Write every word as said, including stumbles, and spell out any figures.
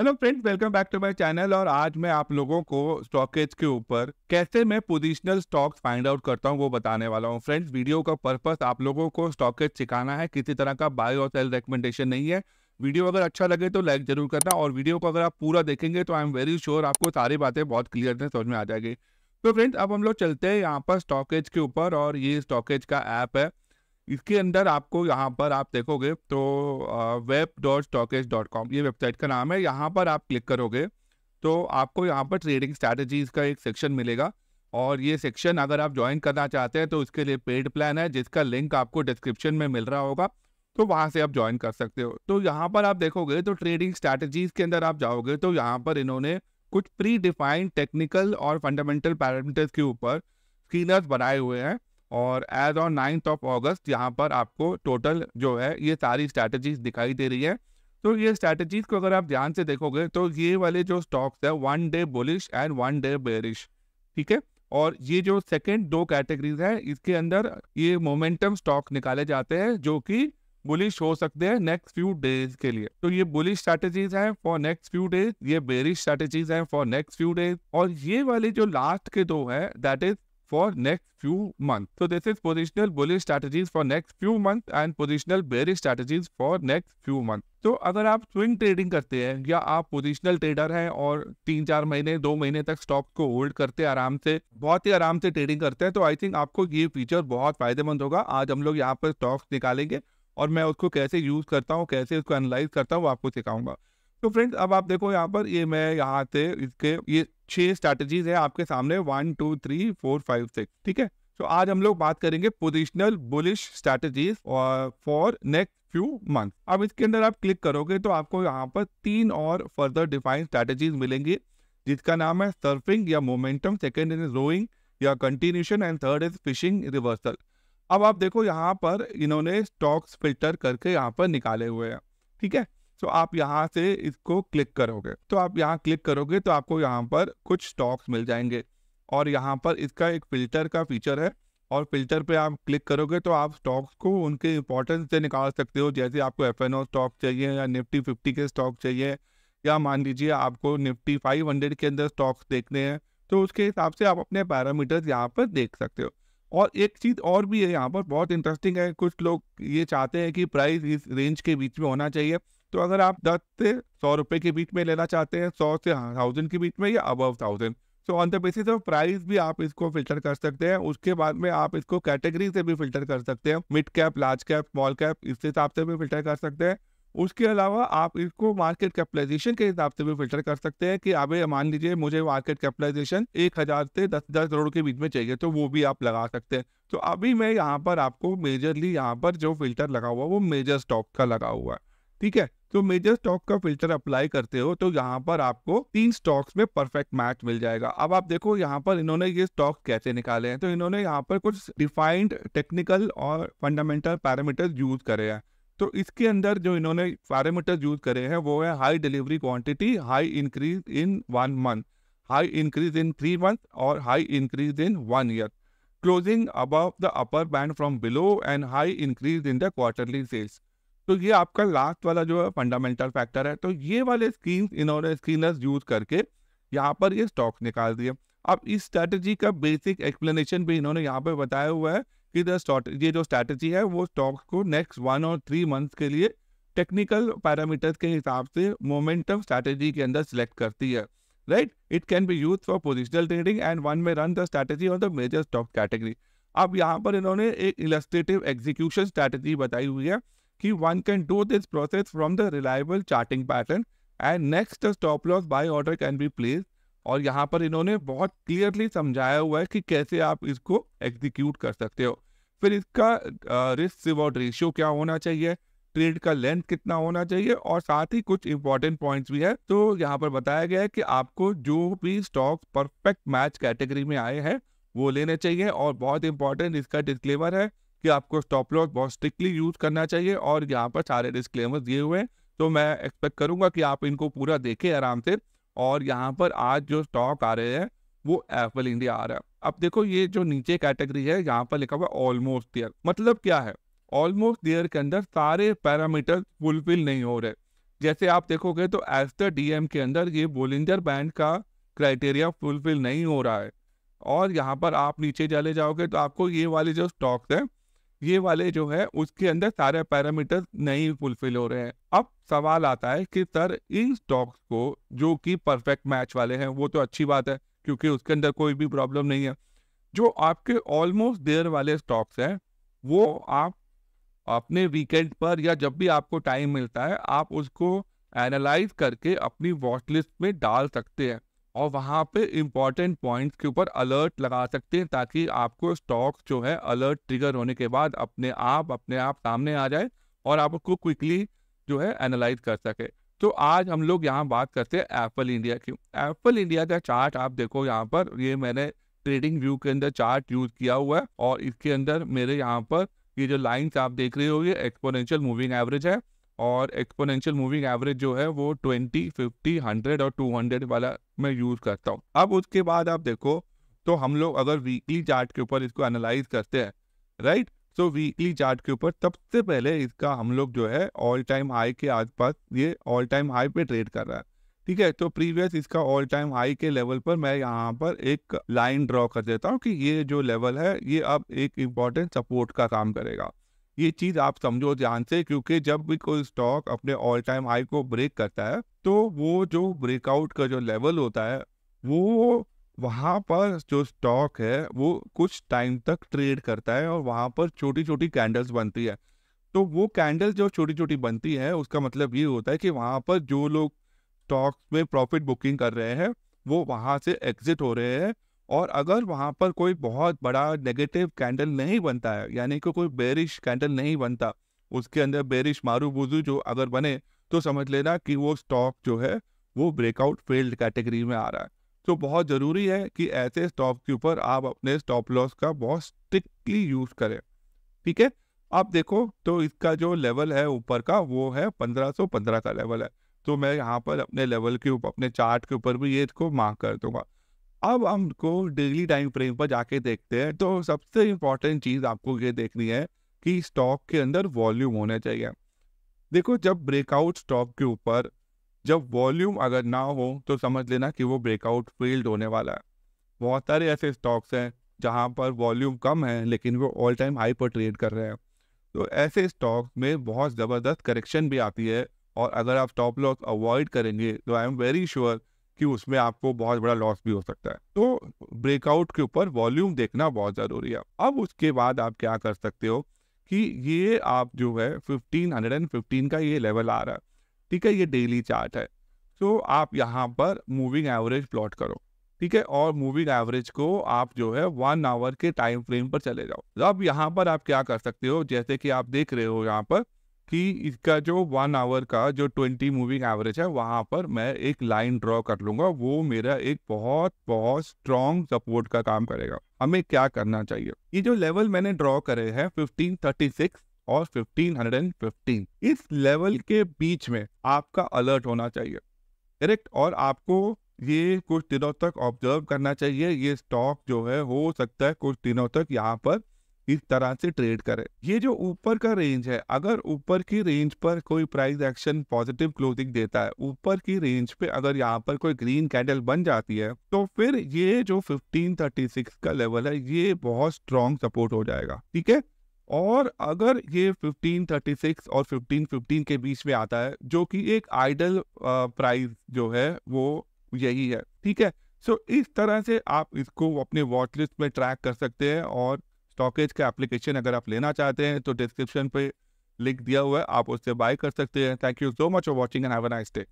Hello friends, welcome back to my channel. और आज मैं आप लोगों को स्टॉकेज के ऊपर कैसे मैं पोजीशनल स्टॉक्स फाइंड आउट करता हूं वो बताने वाला हूं। फ्रेंड्स, वीडियो का पर्पस आप लोगों को स्टॉकेज सिखाना है, किसी तरह का बाय और सेल रिकमेंडेशन नहीं है। वीडियो अगर अच्छा लगे तो लाइक जरूर करना, और वीडियो को अगर आप पूरा देखेंगे तो आई एम वेरी श्योर आपको सारी बातें बहुत क्लियर से समझ में आ जाएगी। तो फ्रेंड्स, अब हम लोग चलते हैं यहाँ पर स्टॉकेज के ऊपर, और ये स्टॉकेज का ऐप है। इसके अंदर आपको यहाँ पर आप देखोगे तो web dot StockEdge dot com ये वेबसाइट का नाम है। यहाँ पर आप क्लिक करोगे तो आपको यहाँ पर ट्रेडिंग स्ट्रैटेजीज़ का एक सेक्शन मिलेगा, और ये सेक्शन अगर आप ज्वाइन करना चाहते हैं तो उसके लिए पेड प्लान है, जिसका लिंक आपको डिस्क्रिप्शन में मिल रहा होगा, तो वहाँ से आप ज्वाइन कर सकते हो। तो यहाँ पर आप देखोगे तो ट्रेडिंग स्ट्रैटेजीज़ के अंदर आप जाओगे तो यहाँ पर इन्होंने कुछ प्री डिफाइंड टेक्निकल और फंडामेंटल पैरामीटर्स के ऊपर स्क्रीनर्स बनाए हुए हैं, और as on ninth of August यहाँ पर आपको टोटल जो है ये सारी स्ट्रैटेजीज दिखाई दे रही है। तो ये स्ट्रैटेजीज को अगर आप ध्यान से देखोगे तो ये वाले जो स्टॉक्स है one day bullish and one day bearish, ठीक है। और ये जो सेकंड दो कैटेगरीज है इसके अंदर ये मोमेंटम स्टॉक निकाले जाते हैं जो कि बुलिश हो सकते हैं नेक्स्ट फ्यू डेज के लिए। तो ये बुलिश स्ट्रैटेजीज हैं फॉर नेक्स्ट फ्यू डेज, ये बेरिश स्ट्रैटेजीज हैं फॉर नेक्स्ट फ्यू डेज, और ये वाले जो लास्ट के दो है that is for next few months. So this is positional bullish strategies for next few months and positional bearish strategies for next few months. तो अगर आप swing trading करते हैं या आप positional trader हैं और तीन चार महीने दो महीने तक स्टॉक को होल्ड करते हैं, आराम से बहुत ही आराम से ट्रेडिंग करते हैं, तो आई थिंक आपको ये फीचर बहुत फायदेमंद होगा। आज हम लोग यहाँ पर स्टॉक्स निकालेंगे और मैं उसको कैसे यूज करता हूँ, कैसे उसको एनालाइज करता हूँ, आपको सिखाऊंगा। तो फ्रेंड्स, अब आप देखो यहाँ पर ये मैं यहाँ से इसके ये छह स्ट्रैटेजीज है आपके सामने, one two three four five six, ठीक है। तो आज हम लोग बात करेंगे positional bullish strategies for next few month. अब इसके अंदर आप क्लिक करोगे तो आपको यहाँ पर तीन और फर्दर डिफाइंड स्ट्रैटेजीज मिलेंगी, जिसका नाम है सर्फिंग या मोमेंटम, सेकेंड इज रोइंग या continuation, and third is fishing reversal. अब आप देखो यहाँ पर इन्होंने स्टॉक्स फिल्टर करके यहाँ पर निकाले हुए हैं, ठीक है। तो so, आप यहाँ से इसको क्लिक करोगे तो आप यहाँ क्लिक करोगे तो आपको यहाँ पर कुछ स्टॉक्स मिल जाएंगे, और यहाँ पर इसका एक फ़िल्टर का फीचर है, और फिल्टर पे आप क्लिक करोगे तो आप स्टॉक्स को उनके इंपॉर्टेंस से निकाल सकते हो। जैसे आपको एफ एन ओ स्टॉक चाहिए या निफ्टी फिफ्टी के स्टॉक चाहिए, या मान लीजिए आपको निफ्टी फाइव हंड्रेड के अंदर स्टॉक्स देखने हैं, तो उसके हिसाब से आप अपने पैरामीटर्स यहाँ पर देख सकते हो। और एक चीज़ और भी है यहाँ पर बहुत इंटरेस्टिंग है, कुछ लोग ये चाहते हैं कि प्राइस इस रेंज के बीच में होना चाहिए। तो अगर आप दस से सौ रुपये के बीच में लेना चाहते हैं, सौ से थाउजेंड के बीच में, या above thousand, so on the basis of price भी आप इसको फिल्टर कर सकते हैं। उसके बाद में आप इसको कैटेगरी से भी फिल्टर कर सकते हैं, mid cap, large cap, small cap, इस हिसाब से भी फिल्टर कर सकते हैं। उसके अलावा आप इसको मार्केट कैपिटलाइजेशन के हिसाब से भी फिल्टर कर सकते हैं कि अब मान लीजिए मुझे मार्केट कैपिटलाइजेशन एक हज़ार से दस दस करोड़ के बीच में चाहिए, तो वो भी आप लगा सकते हैं। तो अभी मैं यहाँ पर आपको मेजरली यहाँ पर जो फिल्टर लगा हुआ वो मेजर स्टॉक का लगा हुआ है, ठीक है। तो मेजर स्टॉक का फिल्टर अप्लाई करते हो तो यहाँ पर आपको तीन स्टॉक्स में परफेक्ट मैच मिल जाएगा। अब आप देखो यहाँ पर इन्होंने ये स्टॉक कैसे निकाले हैं, तो इन्होंने यहाँ पर कुछ डिफाइंड टेक्निकल और फंडामेंटल पैरामीटर्स यूज करे हैं। तो इसके अंदर जो इन्होंने पैरामीटर्स यूज करे हैं वो है high delivery quantity, high increase in one month, high increase in three month, और high increase in one year, closing above the upper band from below, and high increase in the quarterly sales. तो ये आपका last वाला जो है fundamental factor है। तो ये वाले स्कीम्स इन्होंने स्क्रीनर्स यूज करके यहाँ पर ये स्टॉक्स निकाल दिए। अब इस स्ट्रैटेजी का बेसिक एक्सप्लेनेशन भी इन्होंने यहाँ पे बताया हुआ है कि द ये जो स्ट्रैटेजी है वो स्टॉक्स को नेक्स्ट वन और थ्री मंथ्स के लिए टेक्निकल पैरामीटर्स के हिसाब से मोमेंटम स्ट्रैटेजी के अंदर सेलेक्ट करती है, right. It can be use for positional trading and one may run the strategy on the major stock category. अब यहाँ पर इन्होंने एक इलस्ट्रेटिव एग्जीक्यूशन स्ट्रैटेजी बताई हुई है कि one can do this process from the reliable charting pattern and next stop loss buy order can be place. और यहाँ पर इन्होंने बहुत क्लियरली समझाया हुआ है कि कैसे आप इसको एग्जीक्यूट कर सकते हो। फिर इसका रिस्क रिवॉर्ड रेशियो क्या होना चाहिए, ट्रेड का लेंथ कितना होना चाहिए, और साथ ही कुछ इंपॉर्टेंट पॉइंट्स भी है। तो यहाँ पर बताया गया है कि आपको जो भी स्टॉक परफेक्ट मैच कैटेगरी में आए हैं वो लेने चाहिए, और बहुत इंपॉर्टेंट इसका डिस्क्लेमर है कि आपको स्टॉप लॉस बहुत स्ट्रिक्टली यूज करना चाहिए। और यहाँ पर सारे डिस्क्लेमर दिए हुए हैं, तो मैं एक्सपेक्ट करूँगा कि आप इनको पूरा देखें आराम से। और यहाँ पर आज जो स्टॉक आ रहे हैं वो एप्पल इंडिया आ रहा है। अब देखो ये जो नीचे कैटेगरी है यहाँ पर लिखा हुआ ऑलमोस्ट देयर, मतलब क्या है, ऑलमोस्ट देयर के अंदर सारे पैरामीटर फुलफिल नहीं हो रहे। जैसे आप देखोगे तो एज द डीएम के अंदर ये बोलिंजर बैंड का क्राइटेरिया फुलफिल नहीं हो रहा है, और यहाँ पर आप नीचे चले जाओगे तो आपको ये वाले जो स्टॉक्स हैं, ये वाले जो है उसके अंदर सारे पैरामीटर्स नहीं फुलफिल हो रहे हैं। अब सवाल आता है कि सर इन स्टॉक्स को जो कि परफेक्ट मैच वाले हैं, वो तो अच्छी बात है क्योंकि उसके अंदर कोई भी प्रॉब्लम नहीं है। जो आपके ऑलमोस्ट देयर वाले स्टॉक्स हैं वो आप अपने वीकेंड पर या जब भी आपको टाइम मिलता है आप उसको एनालाइज करके अपनी वॉच लिस्ट में डाल सकते हैं और वहाँ पे इम्पॉर्टेंट पॉइंट्स के ऊपर अलर्ट लगा सकते हैं ताकि आपको स्टॉक्स जो है अलर्ट ट्रिगर होने के बाद अपने आप अपने आप सामने आ जाए और आप उसको क्विकली जो है एनालाइज कर सके। तो आज हम लोग यहाँ बात करते हैं एप्पल इंडिया की। एप्पल इंडिया का चार्ट आप देखो यहाँ पर, ये मैंने ट्रेडिंग व्यू के अंदर चार्ट यूज किया हुआ है और इसके अंदर मेरे यहाँ पर ये जो लाइंस आप देख रहे हो ये एक्सपोनेंशियल मूविंग एवरेज है, और एक्सपोनेंशियल मूविंग एवरेज जो है वो ट्वेंटी, फिफ्टी, हंड्रेड और टू हंड्रेड वाला मैं यूज़ करता हूँ। अब उसके बाद आप देखो तो हम लोग अगर वीकली चार्ट के ऊपर इसको एनालाइज करते हैं, राइट। सो वीकली चार्ट के ऊपर सबसे पहले इसका हम लोग जो है ऑल टाइम हाई के आसपास, ये ऑल टाइम हाई पे ट्रेड कर रहा है, ठीक है। तो प्रीवियस इसका ऑल टाइम हाई के लेवल पर मैं यहाँ पर एक लाइन ड्रॉ कर देता हूँ कि ये जो लेवल है ये अब एक इम्पॉर्टेंट सपोर्ट का काम करेगा। ये चीज़ आप समझो ध्यान से, क्योंकि जब भी कोई स्टॉक अपने ऑल टाइम हाई को ब्रेक करता है तो वो जो ब्रेकआउट का जो लेवल होता है वो वहाँ पर जो स्टॉक है वो कुछ टाइम तक ट्रेड करता है और वहाँ पर छोटी छोटी कैंडल्स बनती है। तो वो कैंडल्स जो छोटी छोटी बनती है उसका मतलब ये होता है कि वहाँ पर जो लोग स्टॉक्स में प्रॉफिट बुकिंग कर रहे हैं वो वहाँ से एग्जिट हो रहे हैं, और अगर वहाँ पर कोई बहुत बड़ा नेगेटिव कैंडल नहीं बनता है, यानी कि कोई बेरिश कैंडल नहीं बनता, उसके अंदर बेरिश मारूबुजू जो अगर बने तो समझ लेना कि वो स्टॉक जो है वो ब्रेकआउट फेल्ड कैटेगरी में आ रहा है। तो बहुत ज़रूरी है कि ऐसे स्टॉक के ऊपर आप अपने स्टॉप लॉस का बहुत स्ट्रिक्टली यूज़ करें, ठीक है। आप देखो तो इसका जो लेवल है ऊपर का वो है पंद्रह सौ पंद्रह का लेवल है, तो मैं यहाँ पर अपने लेवल के ऊपर अपने चार्ट के ऊपर भी ये इसको मार्क कर दूँगा। अब हमको डेली टाइम फ्रेम पर जाके देखते हैं, तो सबसे इम्पॉर्टेंट चीज़ आपको ये देखनी है कि स्टॉक के अंदर वॉल्यूम होना चाहिए। देखो जब ब्रेकआउट स्टॉक के ऊपर जब वॉल्यूम अगर ना हो तो समझ लेना कि वो ब्रेकआउट फेल्ड होने वाला है। बहुत सारे ऐसे स्टॉक्स हैं जहां पर वॉल्यूम कम है लेकिन वो ऑल टाइम हाई पर ट्रेड कर रहे हैं, तो ऐसे स्टॉक में बहुत ज़बरदस्त करेक्शन भी आती है, और अगर आप स्टॉप लॉस अवॉइड करेंगे तो आई एम वेरी श्योर कि उसमें आपको बहुत बड़ा लॉस भी हो सकता है। तो ब्रेकआउट के ऊपर वॉल्यूम देखना बहुत ज़रूरी है। अब उसके बाद आप क्या कर सकते हो कि ये आप जो है फिफ्टीन हंड्रेड एंड फिफ्टीन का ये लेवल आ रहा है, ठीक है, ये डेली चार्ट है। तो आप यहाँ पर मूविंग एवरेज प्लॉट करो, ठीक है, और मूविंग एवरेज को आप जो है वन आवर के टाइम फ्रेम पर चले जाओ। तो अब यहाँ पर आप क्या कर सकते हो, जैसे कि आप देख रहे हो यहाँ पर कि इसका जो वन आवर का जो ट्वेंटी मूविंग एवरेज है वहाँ पर मैं एक लाइन ड्रॉ कर लूँगा, वो मेरा एक बहुत बहुत स्ट्रॉन्ग सपोर्ट का काम करेगा। हमें क्या करना चाहिए, ये जो लेवल मैंने ड्रॉ करे हैं फिफ्टीन थर्टी सिक्स और फिफ्टीन हंड्रेड एंड फिफ्टीन, इस लेवल के बीच में आपका अलर्ट होना चाहिए, करेक्ट। और आपको ये कुछ दिनों तक ऑब्जर्व करना चाहिए, ये स्टॉक जो है हो सकता है कुछ दिनों तक यहाँ पर इस तरह से ट्रेड करें। ये जो ऊपर का रेंज है, अगर ऊपर की रेंज पर कोई प्राइस एक्शन पॉजिटिव क्लोजिंग देता है, ऊपर की रेंज पे अगर यहाँ पर कोई ग्रीन कैंडल बन जाती है, तो फिर ये जो फिफ्टीन थर्टी सिक्स का लेवल है ये बहुत स्ट्रॉन्ग सपोर्ट हो जाएगा, ठीक है। और अगर ये फिफ्टीन थर्टी सिक्स और फिफ्टीन फिफ्टीन के बीच में आता है, जो कि एक आइडल प्राइस जो है वो यही है, ठीक है। सो इस तरह से आप इसको अपने वॉच लिस्ट में ट्रैक कर सकते हैं, और स्टॉकेज का एप्लीकेशन अगर आप लेना चाहते हैं तो डिस्क्रिप्शन पे लिंक दिया हुआ है, आप उससे बाय कर सकते हैं। Thank you so much for watching and have a nice day.